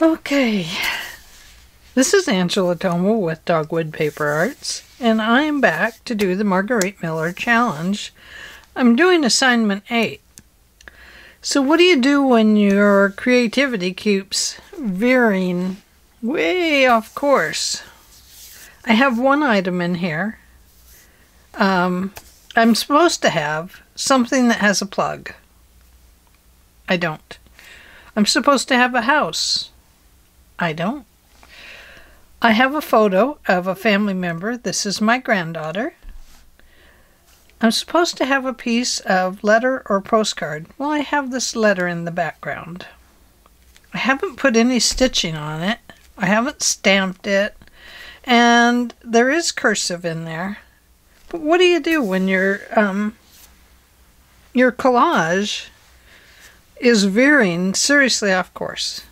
Okay, this is Angela Thoma with Dogwood Paper Arts, and I am back to do the Margarete Miller Challenge. I'm doing assignment 8. So what do you do when your creativity keeps veering way off course? I have one item in here. I'm supposed to have something that has a plug. I don't. I'm supposed to have a house. I don't. I have a photo of a family member. This is my granddaughter. I'm supposed to have a piece of letter or postcard. Well, I have this letter in the background. I haven't put any stitching on it. I haven't stamped it. And there is cursive in there. But what do you do when your collage is veering seriously off course?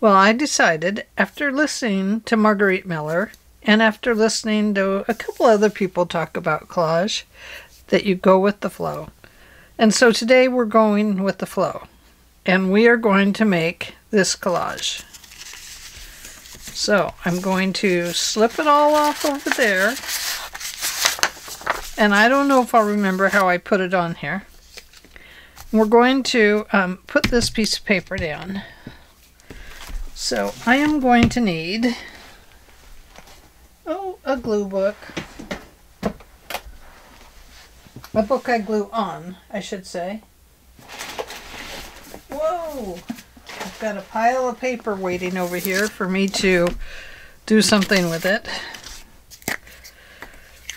Well, I decided, after listening to Margarete Miller and after listening to a couple other people talk about collage, that you go with the flow. And so today we're going with the flow. And we are going to make this collage. So I'm going to slip it all off over there. And I don't know if I'll remember how I put it on here. We're going to put this piece of paper down. So I am going to need, a glue book. A book I glue on, I should say. Whoa! I've got a pile of paper waiting over here for me to do something with it.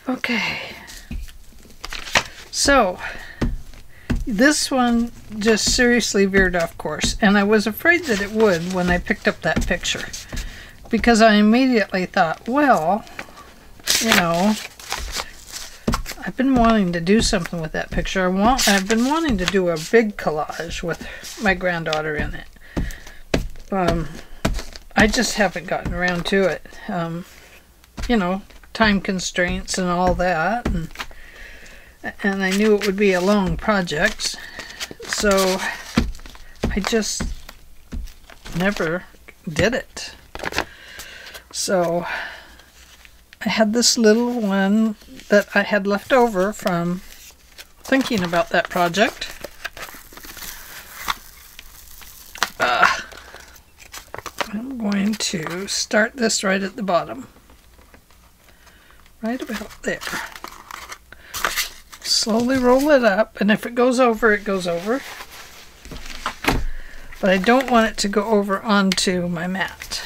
Okay. So, this one just seriously veered off course, and I was afraid that it would when I picked up that picture, because I immediately thought, well, you know, I've been wanting to do something with that picture. I've been wanting to do a big collage with my granddaughter in it. I just haven't gotten around to it. You know, time constraints and all that, and I knew it would be a long project, so I just never did it. So I had this little one that I had left over from thinking about that project. I'm going to start this right at the bottom, right about there. Slowly roll it up, and if it goes over, it goes over. But I don't want it to go over onto my mat.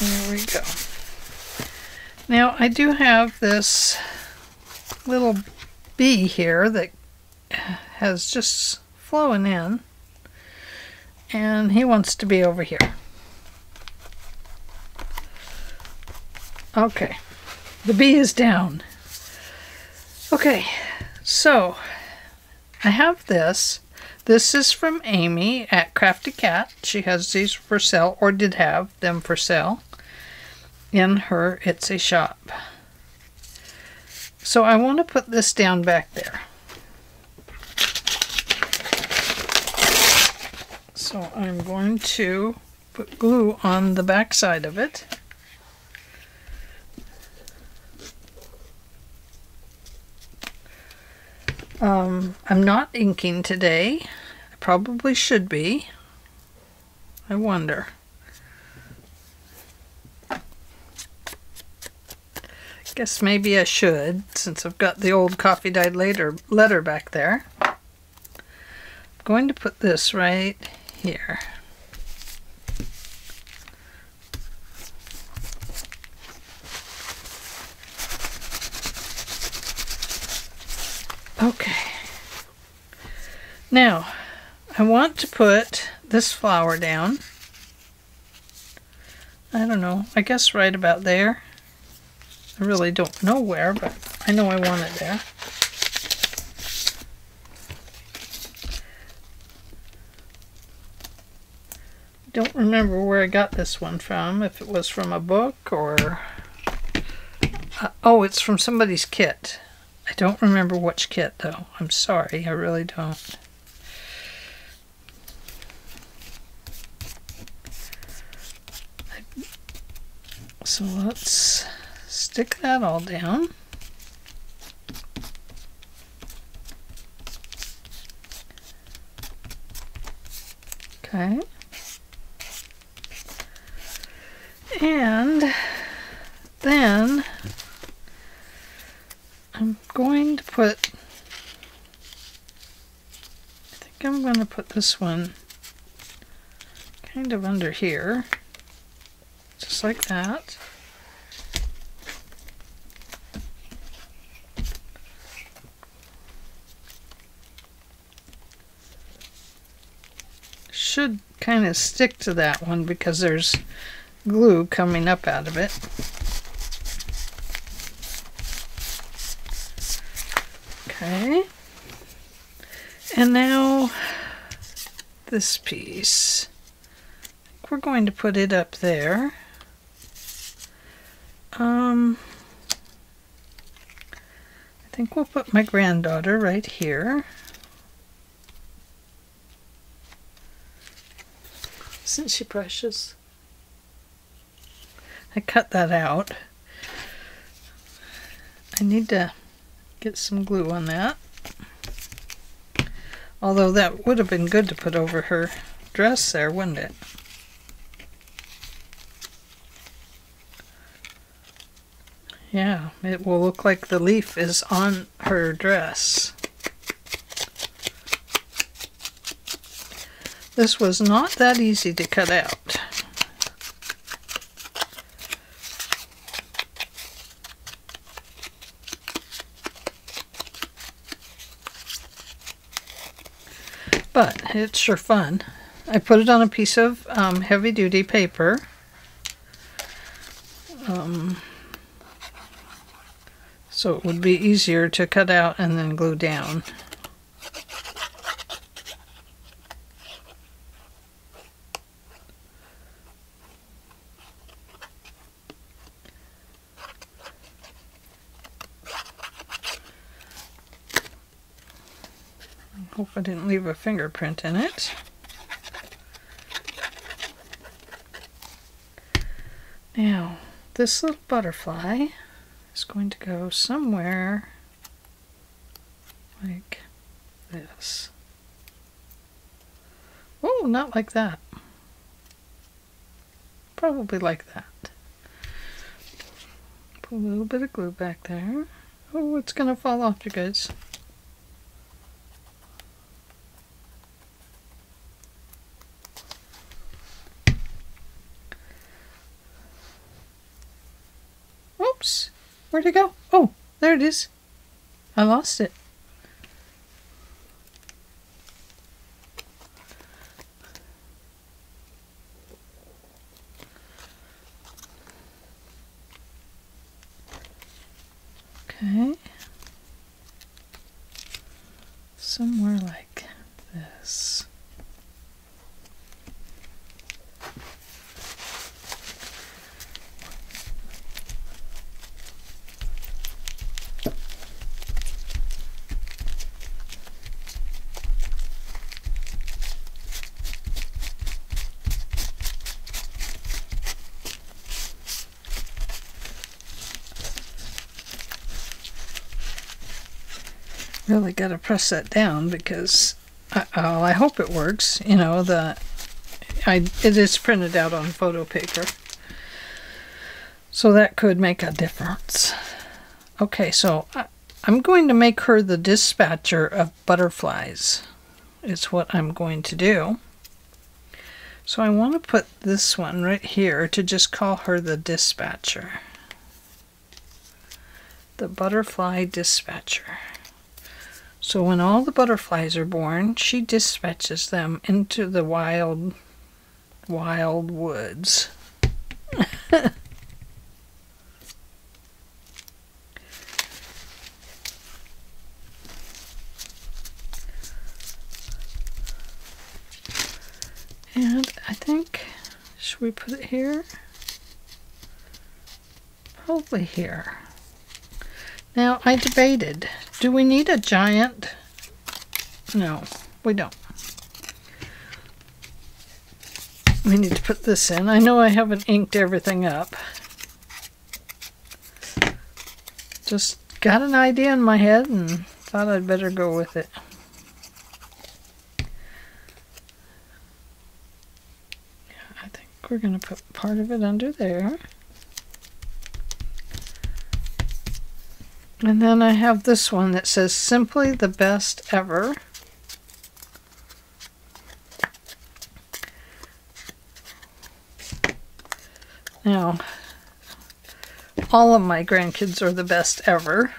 There we go. Now, I do have this little bee here that has just flown in, and he wants to be over here. Okay, the bee is down. Okay, so I have this. This is from Amy at Crafty Cat. She has these for sale, or did have them for sale, in her Etsy shop. So I want to put this down back there. So I'm going to put glue on the back side of it. I'm not inking today. I probably should be. I wonder. Guess maybe I should, since I've got the old coffee dyed letter back there. I'm going to put this right here. Okay, now I want to put this flower down. I don't know, I guess right about there. I really don't know where, but I know I want it there. Don't remember where I got this one from, if it was from a book or... oh, it's from somebody's kit. I don't remember which kit though. I'm sorry, I really don't. So let's stick that all down. Okay. And then I'm going to put, I think I'm going to put this one kind of under here, just like that. Should kind of stick to that one because there's glue coming up out of it. Okay. And now this piece. I think we're going to put it up there. I think we'll put my granddaughter right here. Isn't she precious? I cut that out. I need to get some glue on that. Although that would have been good to put over her dress there, wouldn't it? Yeah, it will look like the leaf is on her dress. This was not that easy to cut out. But it's sure fun. I put it on a piece of heavy-duty paper. So it would be easier to cut out and then glue down. I didn't leave a fingerprint in it. Now, this little butterfly is going to go somewhere like this. Oh, not like that. Probably like that. Put a little bit of glue back there. Oh, it's going to fall off, you guys. Where'd it go? Oh, there it is. I lost it. Okay. Somewhere like this. Really got to press that down because I hope it works. You know, it is printed out on photo paper, so that could make a difference. Okay, so I'm going to make her the dispatcher of butterflies. It's what I'm going to do. So I want to put this one right here to just call her the dispatcher. The butterfly dispatcher. So when all the butterflies are born, she dispatches them into the wild woods. And I think, should we put it here? Probably here. Now, I debated, do we need a giant? No, we don't. We need to put this in. I know I haven't inked everything up. Just got an idea in my head and thought I'd better go with it. I think we're going to put part of it under there. And then I have this one that says, Simply the Best Ever. Now, all of my grandkids are the best ever.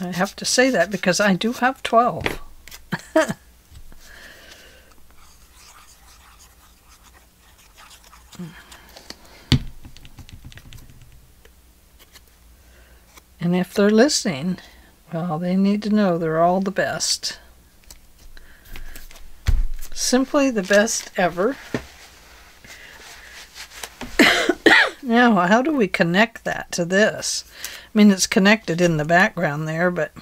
I have to say that because I do have 12. And if they're listening, well, they need to know they're all the best. Simply the best ever. Now, how do we connect that to this? I mean, it's connected in the background there, but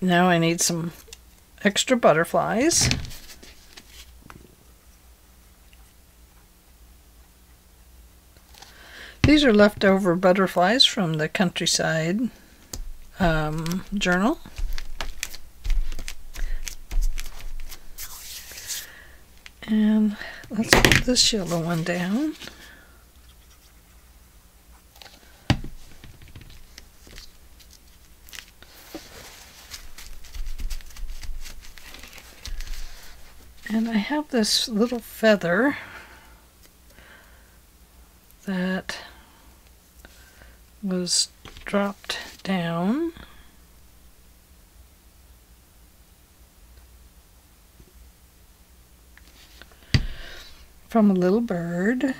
now I need some extra butterflies. These are leftover butterflies from the Countryside Journal. And let's put this yellow one down. And I have this little feather that was dropped down. From a little bird.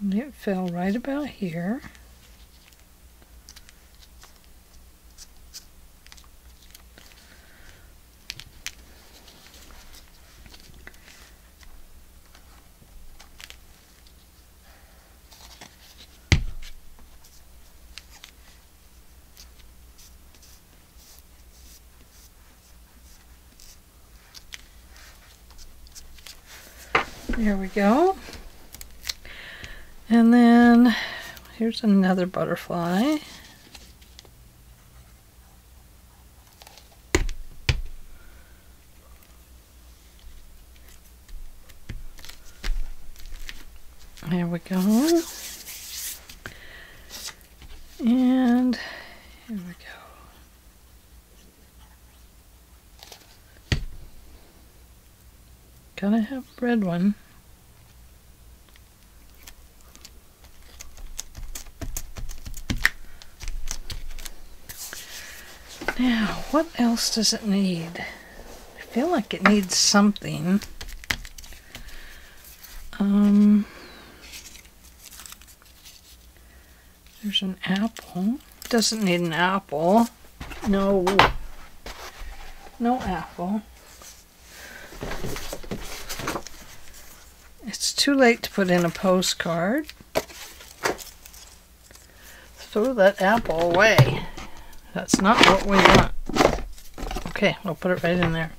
And it fell right about here. Here we go. And then here's another butterfly. There we go. And here we go. Gotta have a red one. Now, what else does it need? I feel like it needs something. There's an apple. Doesn't need an apple. No. No apple. It's too late to put in a postcard. Throw that apple away. That's not what we want. Okay, I'll put it right in there.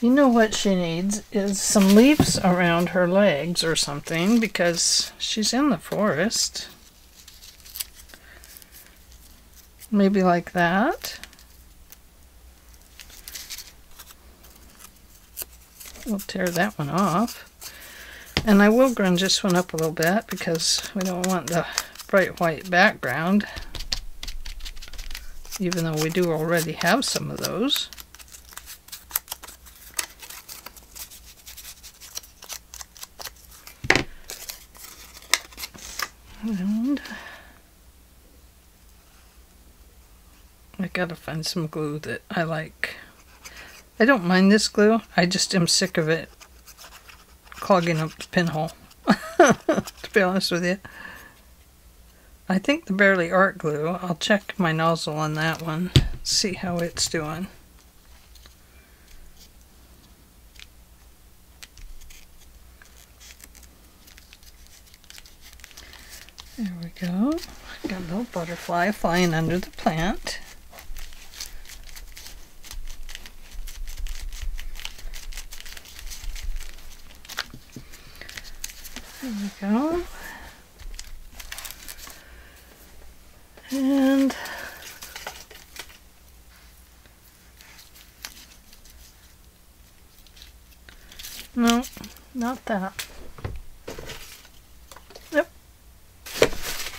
You know what she needs is some leaves around her legs or something because she's in the forest. Maybe like that. We'll tear that one off. And I will grunge this one up a little bit because we don't want the bright white background. Even though we do already have some of those. And I gotta find some glue that I like. I don't mind this glue, I just am sick of it clogging up the pinhole, to be honest with you. I think the Barely Art glue, I'll check my nozzle on that one, see how it's doing. There we go. Got a little butterfly flying under the plant. There we go. And no, not that.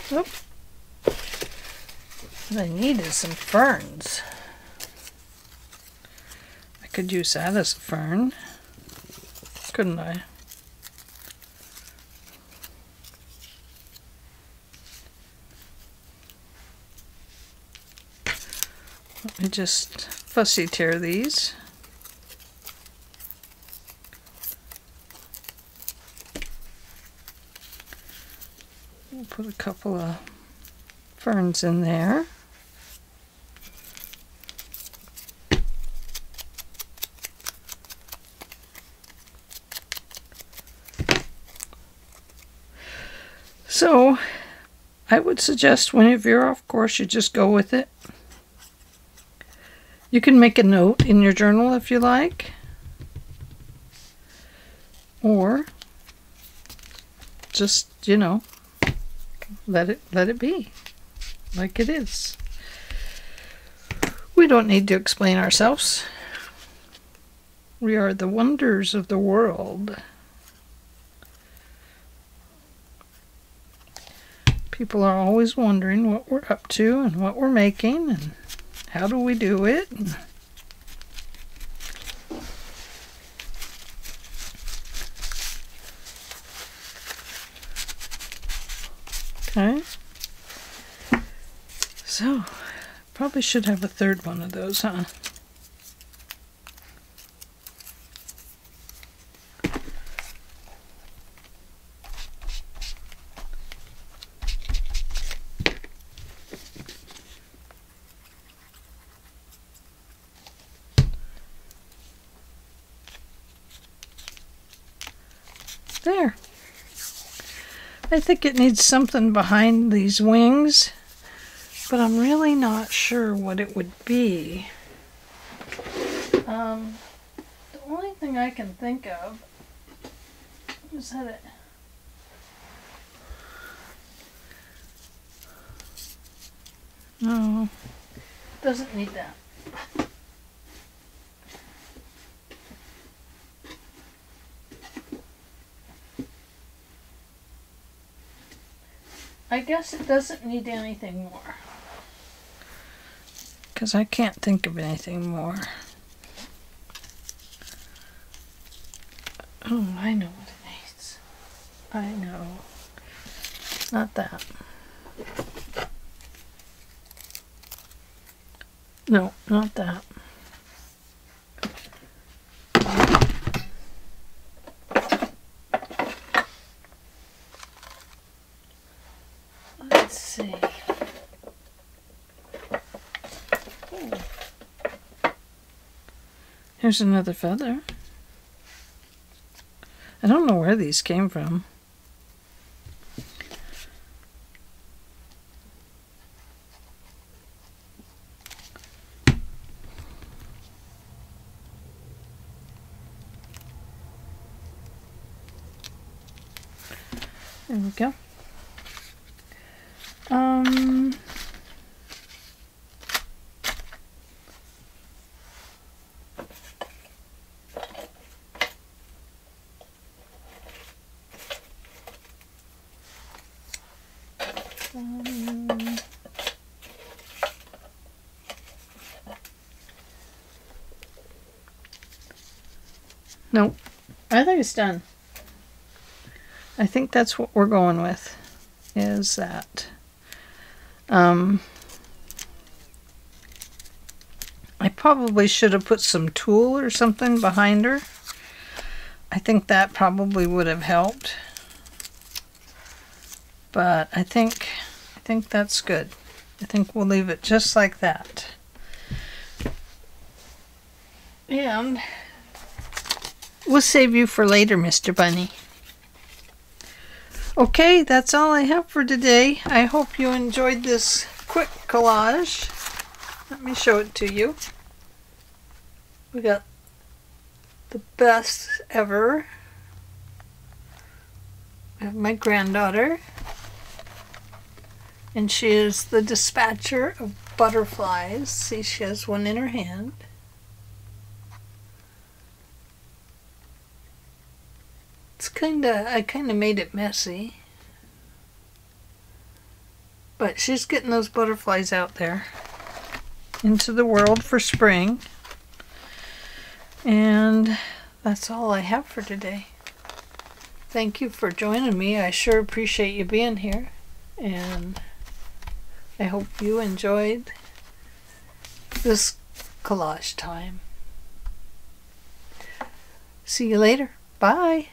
Oop. What I need is some ferns. I could use that as a fern, couldn't I? Let me just fussy tear these. Put a couple of ferns in there. So I would suggest whenever you're off course, you just go with it. You can make a note in your journal if you like, or just, you know, let it be like it is. We don't need to explain ourselves. We are the wonders of the world. People are always wondering what we're up to and what we're making and how do we do it. Okay. So, probably should have a third one of those, huh? There. I think it needs something behind these wings, but I'm really not sure what it would be. The only thing I can think of is that it... No, it doesn't need that. I guess it doesn't need anything more, because I can't think of anything more. Oh, I know what it needs. I know. Not that. No, not that. Here's another feather. I don't know where these came from. There we go. No, I think it's done. I think that's what we're going with, is that. I probably should have put some tulle or something behind her. I think that probably would have helped. but I think that's good. I think we'll leave it just like that. And we'll save you for later, Mr. Bunny. Okay, that's all I have for today. I hope you enjoyed this quick collage. Let me show it to you. We got the best ever. I have my granddaughter, and she is the dispatcher of butterflies. See, she has one in her hand. It's I kind of made it messy, but she's getting those butterflies out there into the world for spring. And that's all I have for today. Thank you for joining me. I sure appreciate you being here, and I hope you enjoyed this collage time. See you later. Bye.